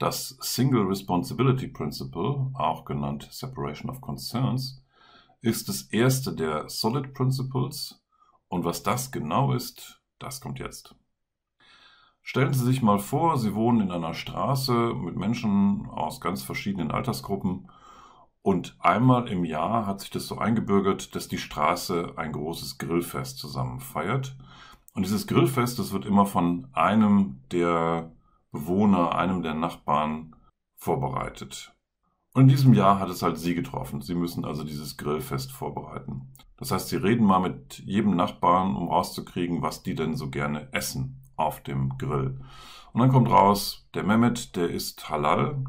Das Single Responsibility Principle, auch genannt Separation of Concerns, ist das erste der SOLID Principles, und was das genau ist, das kommt jetzt. Stellen Sie sich mal vor, Sie wohnen in einer Straße mit Menschen aus ganz verschiedenen Altersgruppen, und einmal im Jahr hat sich das so eingebürgert, dass die Straße ein großes Grillfest zusammen feiert. Und dieses Grillfest, das wird immer von einem der Bewohner, einem der Nachbarn vorbereitet. Und in diesem Jahr hat es halt Sie getroffen. Sie müssen also dieses Grillfest vorbereiten. Das heißt, Sie reden mal mit jedem Nachbarn, um rauszukriegen, was die denn so gerne essen auf dem Grill. Und dann kommt raus, der Mehmet, der isst Halal.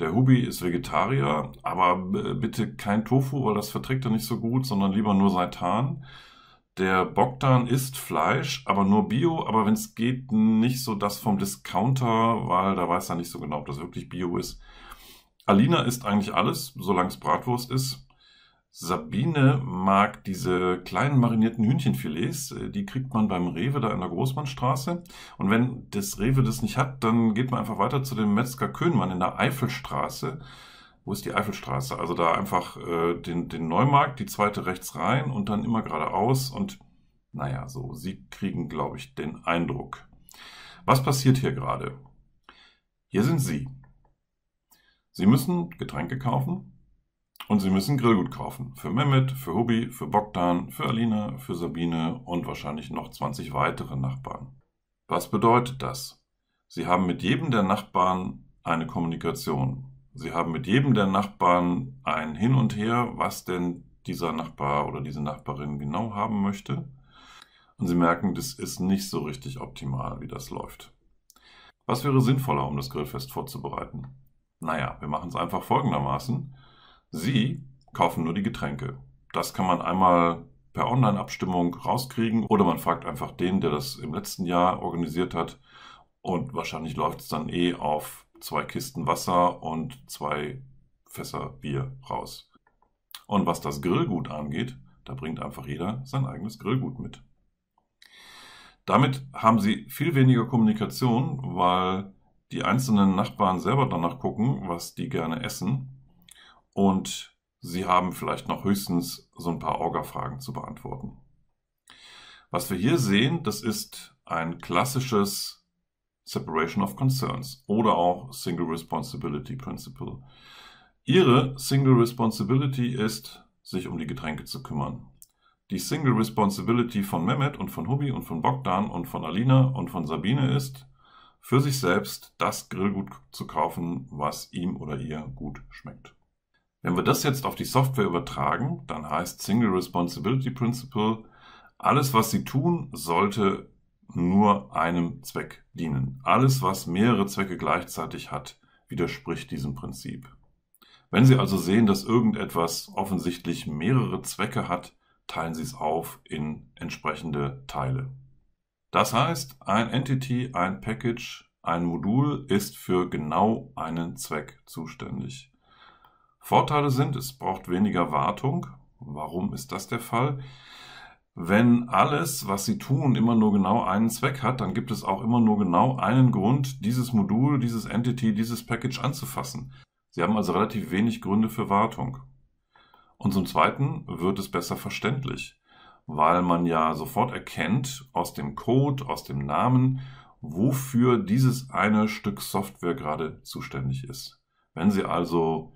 Der Hubi ist Vegetarier, aber bitte kein Tofu, weil das verträgt er nicht so gut, sondern lieber nur Seitan. Der Bogdan isst Fleisch, aber nur Bio, aber wenn es geht, nicht so das vom Discounter, weil da weiß er nicht so genau, ob das wirklich Bio ist. Alina isst eigentlich alles, solange es Bratwurst ist. Sabine mag diese kleinen marinierten Hühnchenfilets, die kriegt man beim Rewe da in der Großmannstraße. Und wenn das Rewe das nicht hat, dann geht man einfach weiter zu dem Metzger Köhnmann in der Eifelstraße. Wo ist die Eifelstraße? Also da einfach den Neumarkt, die zweite rechts rein und dann immer geradeaus. Und naja, so, Sie kriegen, glaube ich, den Eindruck. Was passiert hier gerade? Hier sind Sie. Sie müssen Getränke kaufen. Und Sie müssen Grillgut kaufen. Für Mehmet, für Hubi, für Bogdan, für Alina, für Sabine und wahrscheinlich noch 20 weitere Nachbarn. Was bedeutet das? Sie haben mit jedem der Nachbarn eine Kommunikation. Sie haben mit jedem der Nachbarn ein Hin und Her, was denn dieser Nachbar oder diese Nachbarin genau haben möchte. Und Sie merken, das ist nicht so richtig optimal, wie das läuft. Was wäre sinnvoller, um das Grillfest vorzubereiten? Naja, wir machen es einfach folgendermaßen. Sie kaufen nur die Getränke. Das kann man einmal per Online-Abstimmung rauskriegen oder man fragt einfach den, der das im letzten Jahr organisiert hat, und wahrscheinlich läuft es dann eh auf 2 Kisten Wasser und 2 Fässer Bier raus. Und was das Grillgut angeht, da bringt einfach jeder sein eigenes Grillgut mit. Damit haben Sie viel weniger Kommunikation, weil die einzelnen Nachbarn selber danach gucken, was die gerne essen. Und Sie haben vielleicht noch höchstens so ein paar Orga-Fragen zu beantworten. Was wir hier sehen, das ist ein klassisches Separation of Concerns oder auch Single Responsibility Principle. Ihre Single Responsibility ist, sich um die Getränke zu kümmern. Die Single Responsibility von Mehmet und von Hubi und von Bogdan und von Alina und von Sabine ist, für sich selbst das Grillgut zu kaufen, was ihm oder ihr gut schmeckt. Wenn wir das jetzt auf die Software übertragen, dann heißt Single Responsibility Principle, alles was Sie tun, sollte nur einem Zweck dienen. Alles was mehrere Zwecke gleichzeitig hat, widerspricht diesem Prinzip. Wenn Sie also sehen, dass irgendetwas offensichtlich mehrere Zwecke hat, teilen Sie es auf in entsprechende Teile. Das heißt, ein Entity, ein Package, ein Modul ist für genau einen Zweck zuständig. Vorteile sind, es braucht weniger Wartung. Warum ist das der Fall? Wenn alles, was Sie tun, immer nur genau einen Zweck hat, dann gibt es auch immer nur genau einen Grund, dieses Modul, dieses Entity, dieses Package anzufassen. Sie haben also relativ wenig Gründe für Wartung. Und zum Zweiten wird es besser verständlich, weil man ja sofort erkennt, aus dem Code, aus dem Namen, wofür dieses eine Stück Software gerade zuständig ist. Wenn Sie also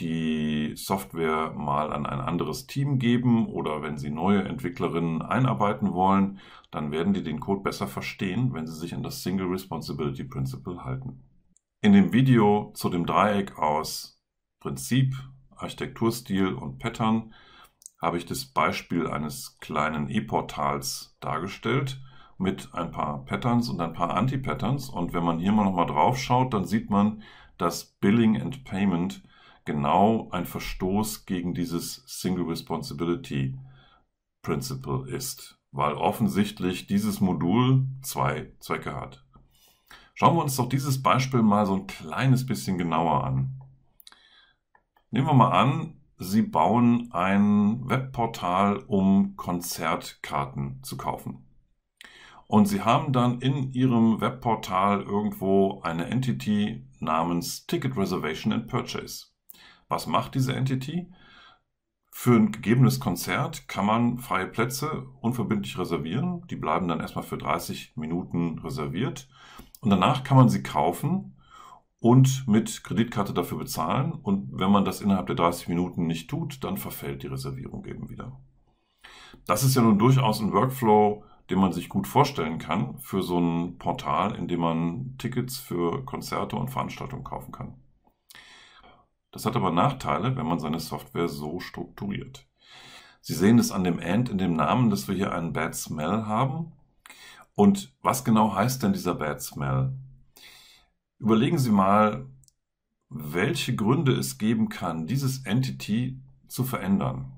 die Software mal an ein anderes Team geben oder wenn Sie neue Entwicklerinnen einarbeiten wollen, dann werden die den Code besser verstehen, wenn Sie sich an das Single Responsibility Principle halten. In dem Video zu dem Dreieck aus Prinzip, Architekturstil und Pattern habe ich das Beispiel eines kleinen E-Portals dargestellt mit ein paar Patterns und ein paar Anti-Patterns, und wenn man hier mal nochmal drauf schaut, dann sieht man, dass Billing and Payment genau ein Verstoß gegen dieses Single Responsibility Principle ist, weil offensichtlich dieses Modul 2 Zwecke hat. Schauen wir uns doch dieses Beispiel mal so ein kleines bisschen genauer an. Nehmen wir mal an, Sie bauen ein Webportal, um Konzertkarten zu kaufen. Und Sie haben dann in Ihrem Webportal irgendwo eine Entity namens Ticket Reservation and Purchase. Was macht diese Entity? Für ein gegebenes Konzert kann man freie Plätze unverbindlich reservieren. Die bleiben dann erstmal für 30 Minuten reserviert. Und danach kann man sie kaufen und mit Kreditkarte dafür bezahlen. Und wenn man das innerhalb der 30 Minuten nicht tut, dann verfällt die Reservierung eben wieder. Das ist ja nun durchaus ein Workflow, den man sich gut vorstellen kann für so ein Portal, in dem man Tickets für Konzerte und Veranstaltungen kaufen kann. Das hat aber Nachteile, wenn man seine Software so strukturiert. Sie sehen es an dem End in dem Namen, dass wir hier einen Bad Smell haben. Und was genau heißt denn dieser Bad Smell? Überlegen Sie mal, welche Gründe es geben kann, dieses Entity zu verändern.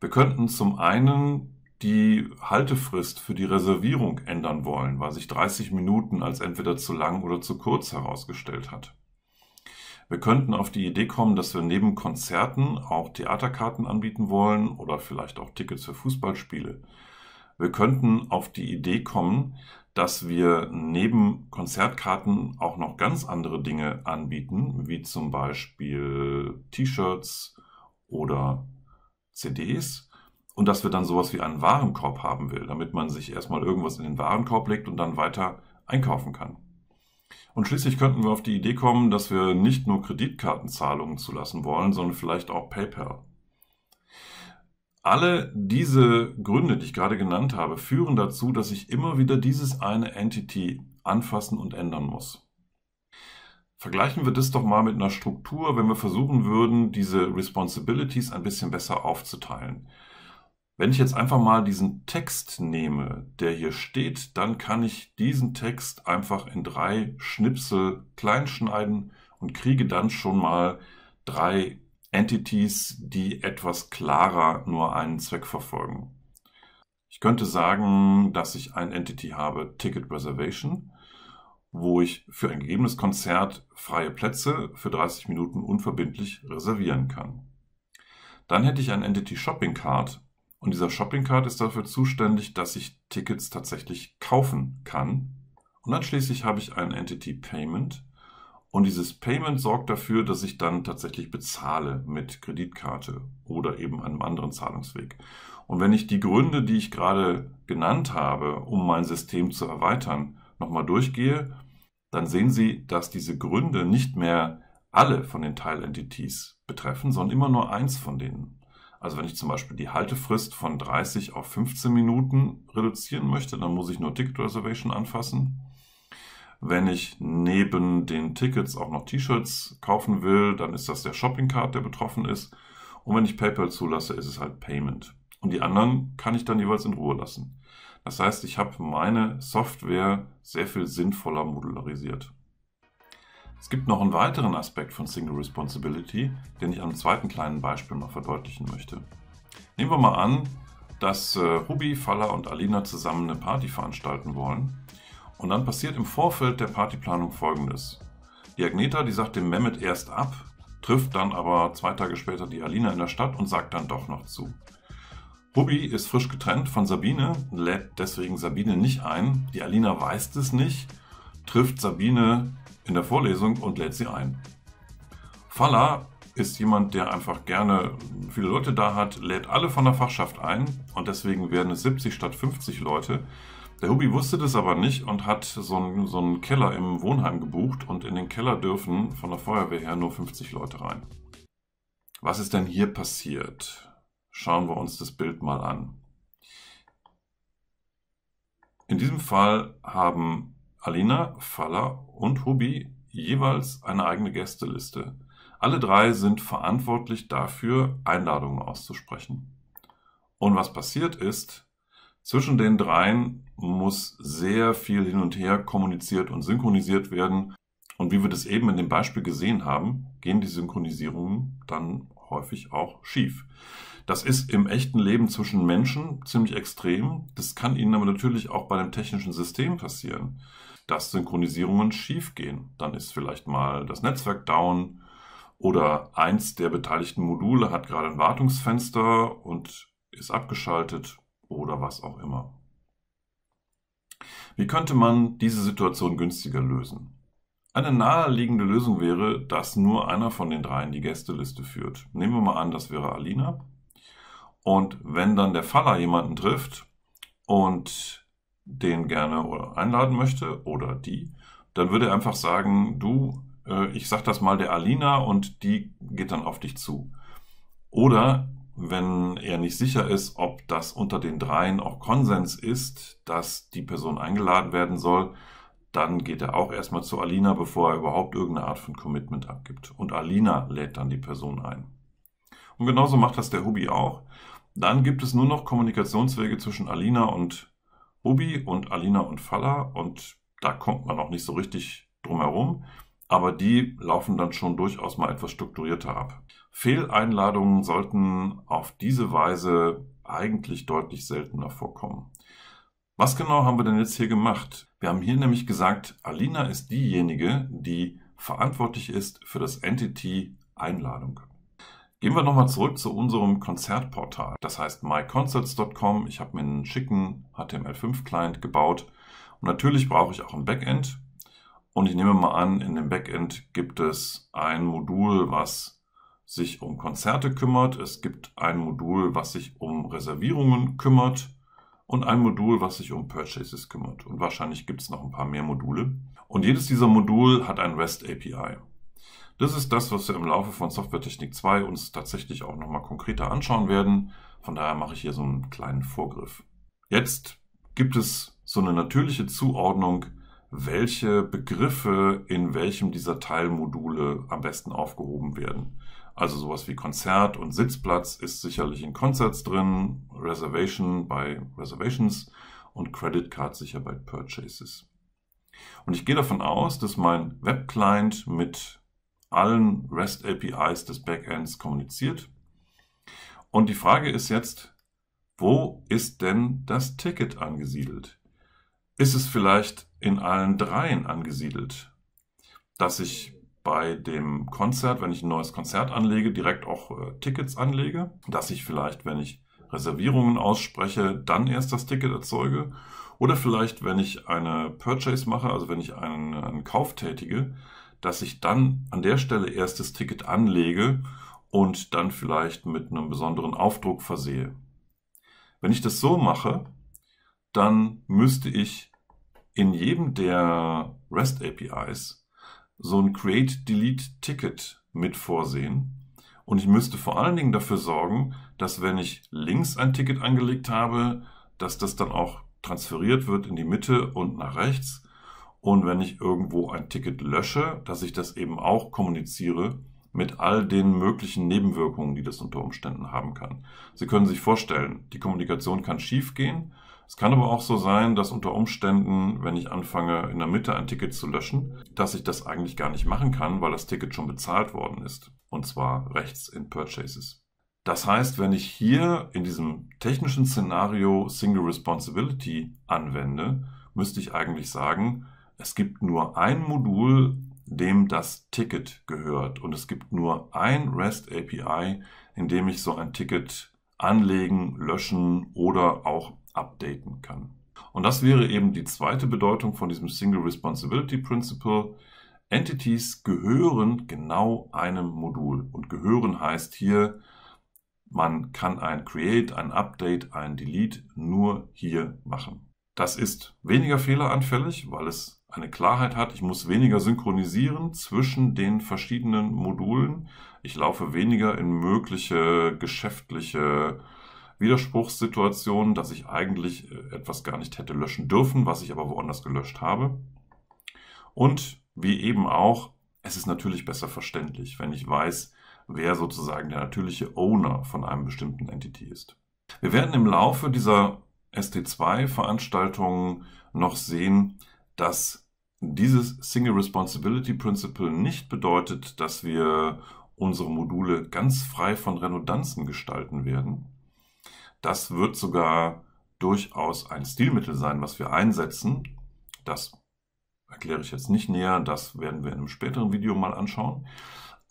Wir könnten zum einen die Haltefrist für die Reservierung ändern wollen, weil sich 30 Minuten als entweder zu lang oder zu kurz herausgestellt hat. Wir könnten auf die Idee kommen, dass wir neben Konzerten auch Theaterkarten anbieten wollen oder vielleicht auch Tickets für Fußballspiele. Wir könnten auf die Idee kommen, dass wir neben Konzertkarten auch noch ganz andere Dinge anbieten, wie zum Beispiel T-Shirts oder CDs. Und dass wir dann sowas wie einen Warenkorb haben will, damit man sich erstmal irgendwas in den Warenkorb legt und dann weiter einkaufen kann. Und schließlich könnten wir auf die Idee kommen, dass wir nicht nur Kreditkartenzahlungen zulassen wollen, sondern vielleicht auch PayPal. Alle diese Gründe, die ich gerade genannt habe, führen dazu, dass ich immer wieder dieses eine Entity anfassen und ändern muss. Vergleichen wir das doch mal mit einer Struktur, wenn wir versuchen würden, diese Responsibilities ein bisschen besser aufzuteilen. Wenn ich jetzt einfach mal diesen Text nehme, der hier steht, dann kann ich diesen Text einfach in 3 Schnipsel kleinschneiden und kriege dann schon mal 3 Entities, die etwas klarer nur einen Zweck verfolgen. Ich könnte sagen, dass ich ein Entity habe, Ticket Reservation, wo ich für ein gegebenes Konzert freie Plätze für 30 Minuten unverbindlich reservieren kann. Dann hätte ich ein Entity Shopping Cart. Und dieser Shopping Cart ist dafür zuständig, dass ich Tickets tatsächlich kaufen kann. Und dann schließlich habe ich ein Entity Payment. Und dieses Payment sorgt dafür, dass ich dann tatsächlich bezahle mit Kreditkarte oder eben einem anderen Zahlungsweg. Und wenn ich die Gründe, die ich gerade genannt habe, um mein System zu erweitern, nochmal durchgehe, dann sehen Sie, dass diese Gründe nicht mehr alle von den Teilentities betreffen, sondern immer nur eins von denen. Also wenn ich zum Beispiel die Haltefrist von 30 auf 15 Minuten reduzieren möchte, dann muss ich nur Ticket Reservation anfassen. Wenn ich neben den Tickets auch noch T-Shirts kaufen will, dann ist das der Shopping Cart, der betroffen ist. Und wenn ich PayPal zulasse, ist es halt Payment. Und die anderen kann ich dann jeweils in Ruhe lassen. Das heißt, ich habe meine Software sehr viel sinnvoller modularisiert. Es gibt noch einen weiteren Aspekt von Single Responsibility, den ich an einem zweiten kleinen Beispiel noch verdeutlichen möchte. Nehmen wir mal an, dass Ruby, Falla und Alina zusammen eine Party veranstalten wollen. Und dann passiert im Vorfeld der Partyplanung Folgendes. Die Agneta, die sagt dem Mehmet erst ab, trifft dann aber 2 Tage später die Alina in der Stadt und sagt dann doch noch zu. Ruby ist frisch getrennt von Sabine, lädt deswegen Sabine nicht ein. Die Alina weiß es nicht, trifft Sabine in der Vorlesung und lädt sie ein. Falla ist jemand, der einfach gerne viele Leute da hat, lädt alle von der Fachschaft ein und deswegen werden es 70 statt 50 Leute. Der Hubi wusste das aber nicht und hat so einen Keller im Wohnheim gebucht und in den Keller dürfen von der Feuerwehr her nur 50 Leute rein. Was ist denn hier passiert? Schauen wir uns das Bild mal an. In diesem Fall haben Alina, Falla und Hubi jeweils eine eigene Gästeliste. Alle 3 sind verantwortlich dafür, Einladungen auszusprechen. Und was passiert ist, zwischen den 3 muss sehr viel hin und her kommuniziert und synchronisiert werden. Und wie wir das eben in dem Beispiel gesehen haben, gehen die Synchronisierungen dann häufig auch schief. Das ist im echten Leben zwischen Menschen ziemlich extrem. Das kann Ihnen aber natürlich auch bei dem technischen System passieren, dass Synchronisierungen schief gehen. Dann ist vielleicht mal das Netzwerk down oder eins der beteiligten Module hat gerade ein Wartungsfenster und ist abgeschaltet oder was auch immer. Wie könnte man diese Situation günstiger lösen? Eine naheliegende Lösung wäre, dass nur einer von den dreien die Gästeliste führt. Nehmen wir mal an, das wäre Alina. Und wenn dann der Faller jemanden trifft und den gerne einladen möchte oder die, dann würde er einfach sagen, du, ich sag das mal der Alina und die geht dann auf dich zu. Oder wenn er nicht sicher ist, ob das unter den dreien auch Konsens ist, dass die Person eingeladen werden soll, dann geht er auch erstmal zu Alina, bevor er überhaupt irgendeine Art von Commitment abgibt. Und Alina lädt dann die Person ein. Und genauso macht das der Hubi auch. Dann gibt es nur noch Kommunikationswege zwischen Alina und Hubi und Alina und Faller. Und da kommt man auch nicht so richtig drum herum. Aber die laufen dann schon durchaus mal etwas strukturierter ab. Fehleinladungen sollten auf diese Weise eigentlich deutlich seltener vorkommen. Was genau haben wir denn jetzt hier gemacht? Wir haben hier nämlich gesagt, Alina ist diejenige, die verantwortlich ist für das Entity Einladung. Gehen wir nochmal zurück zu unserem Konzertportal. Das heißt myconcerts.com. Ich habe mir einen schicken HTML5-Client gebaut. Und natürlich brauche ich auch ein Backend. Und ich nehme mal an, in dem Backend gibt es ein Modul, was sich um Konzerte kümmert. Es gibt ein Modul, was sich um Reservierungen kümmert. Und ein Modul, was sich um Purchases kümmert. Und wahrscheinlich gibt es noch ein paar mehr Module. Und jedes dieser Module hat ein REST API. Das ist das, was wir im Laufe von Softwaretechnik 2 uns tatsächlich auch nochmal konkreter anschauen werden. Von daher mache ich hier so einen kleinen Vorgriff. Jetzt gibt es so eine natürliche Zuordnung, welche Begriffe in welchem dieser Teilmodule am besten aufgehoben werden. Also sowas wie Konzert und Sitzplatz ist sicherlich in Concerts drin, Reservation bei Reservations und Credit Card sicher bei Purchases. Und ich gehe davon aus, dass mein Web-Client mit allen REST-APIs des Backends kommuniziert. Und die Frage ist jetzt, wo ist denn das Ticket angesiedelt? Ist es vielleicht in allen dreien angesiedelt, dass ich bei dem Konzert, wenn ich ein neues Konzert anlege, direkt auch Tickets anlege, dass ich vielleicht, wenn ich Reservierungen ausspreche, dann erst das Ticket erzeuge oder vielleicht, wenn ich eine Purchase mache, also wenn ich einen Kauf tätige, dass ich dann an der Stelle erst das Ticket anlege und dann vielleicht mit einem besonderen Aufdruck versehe. Wenn ich das so mache, dann müsste ich in jedem der REST APIs so ein Create-Delete-Ticket mit vorsehen. Und ich müsste vor allen Dingen dafür sorgen, dass wenn ich links ein Ticket angelegt habe, dass das dann auch transferiert wird in die Mitte und nach rechts. Und wenn ich irgendwo ein Ticket lösche, dass ich das eben auch kommuniziere mit all den möglichen Nebenwirkungen, die das unter Umständen haben kann. Sie können sich vorstellen, die Kommunikation kann schief gehen. Es kann aber auch so sein, dass unter Umständen, wenn ich anfange, in der Mitte ein Ticket zu löschen, dass ich das eigentlich gar nicht machen kann, weil das Ticket schon bezahlt worden ist. Und zwar rechts in Purchases. Das heißt, wenn ich hier in diesem technischen Szenario Single Responsibility anwende, müsste ich eigentlich sagen, es gibt nur ein Modul, dem das Ticket gehört. Und es gibt nur ein REST API, in dem ich so ein Ticket anlegen, löschen oder auch updaten kann. Und das wäre eben die zweite Bedeutung von diesem Single Responsibility Principle. Entities gehören genau einem Modul. Und gehören heißt hier, man kann ein Create, ein Update, ein Delete nur hier machen. Das ist weniger fehleranfällig, weil es eine Klarheit hat. Ich muss weniger synchronisieren zwischen den verschiedenen Modulen. Ich laufe weniger in mögliche geschäftliche Widerspruchssituationen, dass ich eigentlich etwas gar nicht hätte löschen dürfen, was ich aber woanders gelöscht habe. Und wie eben auch, es ist natürlich besser verständlich, wenn ich weiß, wer sozusagen der natürliche Owner von einem bestimmten Entity ist. Wir werden im Laufe dieser ST2-Veranstaltungen noch sehen, dass dieses Single Responsibility Principle nicht bedeutet, dass wir unsere Module ganz frei von Redundanzen gestalten werden. Das wird sogar durchaus ein Stilmittel sein, was wir einsetzen. Das erkläre ich jetzt nicht näher, das werden wir in einem späteren Video mal anschauen.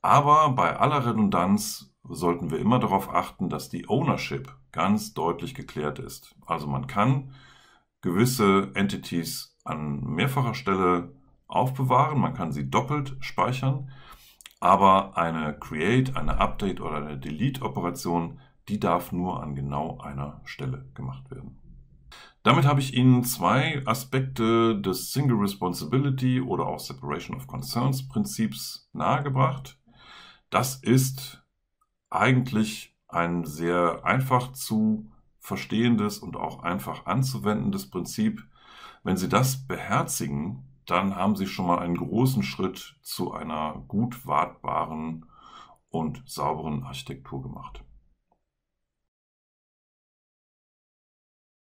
Aber bei aller Redundanz sollten wir immer darauf achten, dass die Ownership ganz deutlich geklärt ist. Also man kann gewisse Entities an mehrfacher Stelle aufbewahren. Man kann sie doppelt speichern, aber eine Create, eine Update oder eine Delete-Operation, die darf nur an genau einer Stelle gemacht werden. Damit habe ich Ihnen zwei Aspekte des Single Responsibility oder auch Separation of Concerns Prinzips nahegebracht. Das ist eigentlich ein sehr einfach zu verstehendes und auch einfach anzuwendendes Prinzip. Wenn Sie das beherzigen, dann haben Sie schon mal einen großen Schritt zu einer gut wartbaren und sauberen Architektur gemacht.